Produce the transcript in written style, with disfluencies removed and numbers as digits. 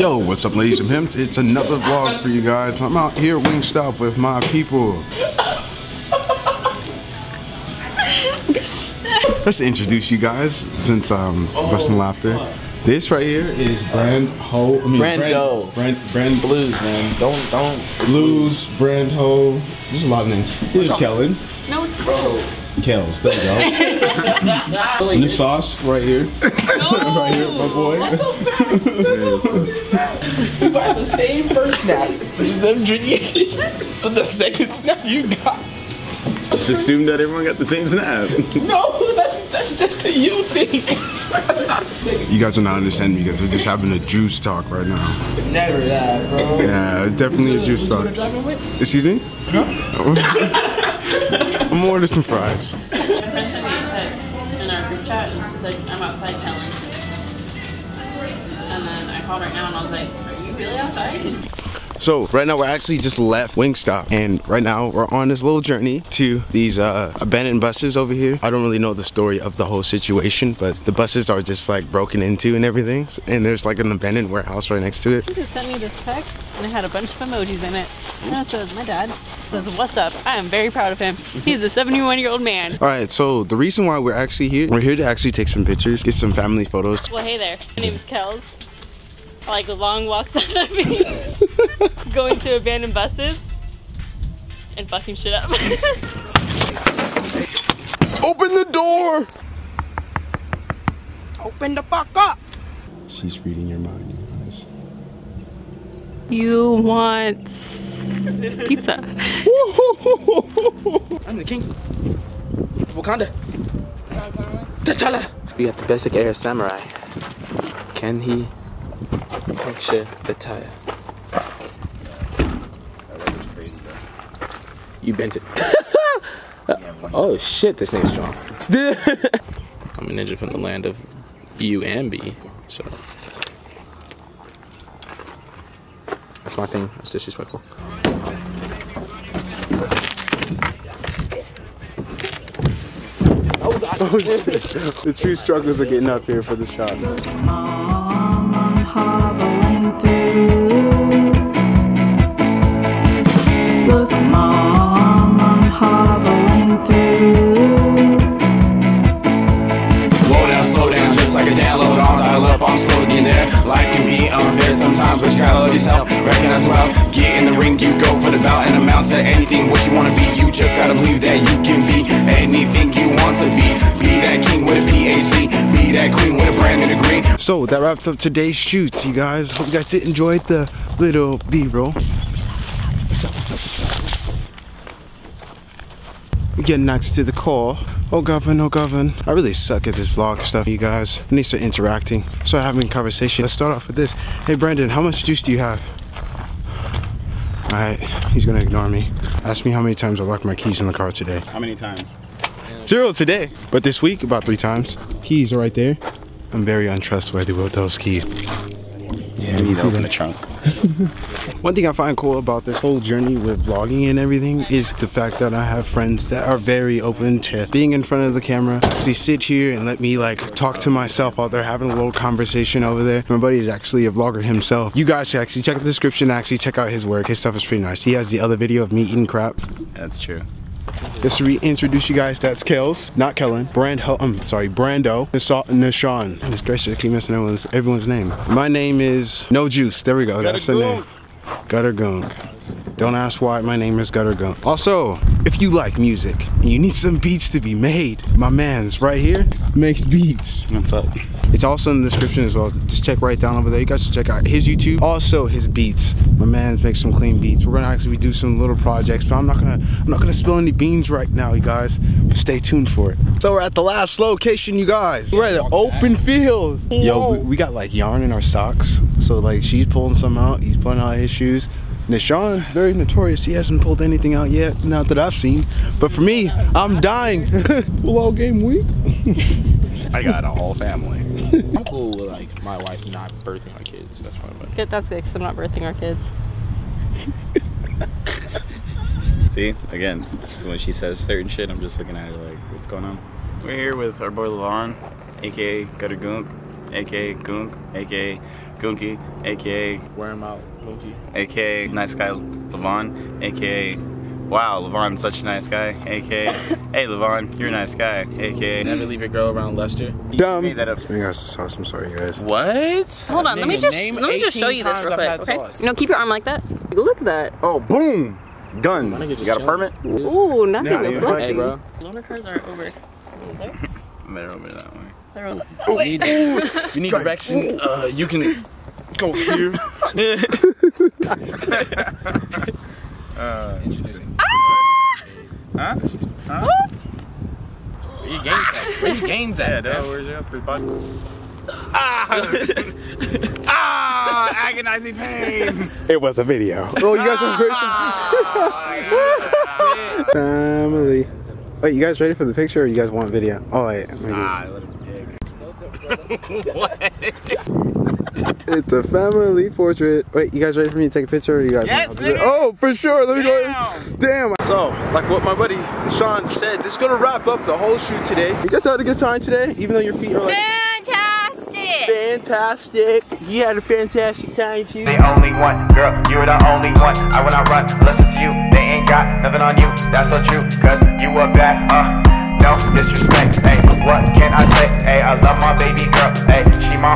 Yo, what's up, ladies and pimps? It's another vlog for you guys. I'm out here Wingstop with my people. Let's introduce you guys since Bust and Laughter. This right here is Brando. Brand Blues, man. Don't. Blues, Brando. There's a lot of names. Here's Kellen. No, it's Kels. Kels, there you go. New sauce right here. No. Right here, my boy. That's so bad. That's so bad. You got the same first snap, which is them drinking it. But the second snap you got. Just assume that everyone got the same snap. No, that's just a you thing. That's not a thing. You guys are not understanding me because we're just having a juice talk right now. Never that, bro. Yeah, it's definitely a juice talk. Excuse me? Huh? I'm ordering some fries. My friend sent me a text in our group chat and it's like, I'm outside telling. And then I called her now and I was like, are you really outside? So right now we're actually just left Wingstop and right now we're on this little journey to these abandoned buses over here. I don't really know the story of the whole situation, but the buses are just like broken into and everything, and there's like an abandoned warehouse right next to it. He just sent me this text and it had a bunch of emojis in it. And it says, my dad says, what's up? I am very proud of him. He's a 71-year-old man. All right, so the reason why we're here to actually take some pictures, get some family photos. Well, hey there, my name is Kels. I like long walks on the beach, going to abandoned buses, and fucking shit up. Open the door! Open the fuck up! She's reading your mind, you guys. You want pizza. I'm the king. Wakanda. T'Challa. We got the basic air samurai. Can he puncture the tire? You bent it. Oh shit, this thing's strong. I'm a ninja from the land of U and B, so that's my thing. That's disrespectful. Oh god. Oh shit. The true struggles are getting up here for the shot. Hobbling through. Look, Mom, I'm hobbling through. Slow down, just like a download. I'll dial up, I'm slow again there. Life can be unfair sometimes, but you gotta love yourself. Recognize well, get in the ring, you go for the bout, and amount to anything what you wanna be. You just gotta believe that you can be anything you want to be. Be that king with a PhD, be that queen with a brand new degree. So that wraps up today's shoots, you guys. Hope you guys enjoyed the little B-roll. Getting next to the core. Oh govern. I really suck at this vlog stuff, you guys. I need to start interacting, start having conversation. Let's start off with this. Hey Brandon, how much juice do you have? All right, he's gonna ignore me. Ask me how many times I locked my keys in the car today. How many times? 0 today, but this week about 3 times. Keys are right there. I'm very untrustworthy with those keys. Yeah, I need to open the trunk. One thing I find cool about this whole journey with vlogging and everything is the fact that I have friends that are very open to being in front of the camera. Actually sit here and let me like talk to myself while they're having a little conversation over there. My buddy is actually a vlogger himself. You guys should actually check the description and actually check out his work. His stuff is pretty nice. He has the other video of me eating crap. That's true. Just to reintroduce you guys, that's Kels, not Kellen. Brando, Nahshon. Goodness gracious, I keep missing everyone's name. My name is No Juice. There we go. That's the name. Gutter Gung. Don't ask why my name is Gutter Gung. Also, if you like music and you need some beats to be made, my man's right here makes beats. What's up? It's also in the description as well. Just check right down over there. You guys should check out his YouTube, also his beats. My man's makes some clean beats. We're gonna actually do some little projects, but I'm not gonna spill any beans right now, you guys. But stay tuned for it. So we're at the last location, you guys. We're at an open field. Yo, we got like yarn in our socks. So like she's pulling some out, he's pulling out his shoes. Nahshon, very notorious. He hasn't pulled anything out yet, not that I've seen. But for me, I'm dying. Full all game week. I got a whole family. I'm cool with like my wife not birthing our kids. That's fine. That's good because I'm not birthing our kids. See, again, so when she says certain shit, I'm just looking at her like, what's going on? We're here with our boy Lavon, aka Gutter Gung. aka Goonk, aka Goonky, aka Wear Him Out Mookie, aka Nice Guy Lavon, aka Wow Lavon's such a nice guy, aka Hey Lavon, you're a nice guy, aka Never Leave Your Girl Around Lester. Dumb. Made that up. You guys just sauce. I'm sorry, you guys. What? Hold on, let me just show you this real quick. Okay. Sauce. No, keep your arm like that. Look at that. Oh, boom. Guns. You got a permit? Ooh, nothing. Hey, bro. Loaner cars are over. They're over that way. They're over. Oh, you need direction. You can go here. Introducing. Ah! Huh? Huh? Where your gains at? Where your gains at? Yeah, where's your upper body? Ah! Ah! Agonizing pain. It was a video. Oh, you guys were family. Wait, you guys ready for the picture or you guys want video? Oh, wait. Nah, let him dig. What? It's a family portrait. Wait, you guys ready for me to take a picture or you guys? Yes, nigga. Oh, for sure. Let me go. Damn. So, like what my buddy Sean said, this is going to wrap up the whole shoot today. You guys had a good time today, even though your feet are like... Fantastic. You had a fantastic time too. The only one, girl, you're the only one. I when I run, listen to you. They ain't got nothing on you. That's so true. Cause you a bad, no disrespect. Hey, what can I say? Hey, I love my baby girl. Hey, she my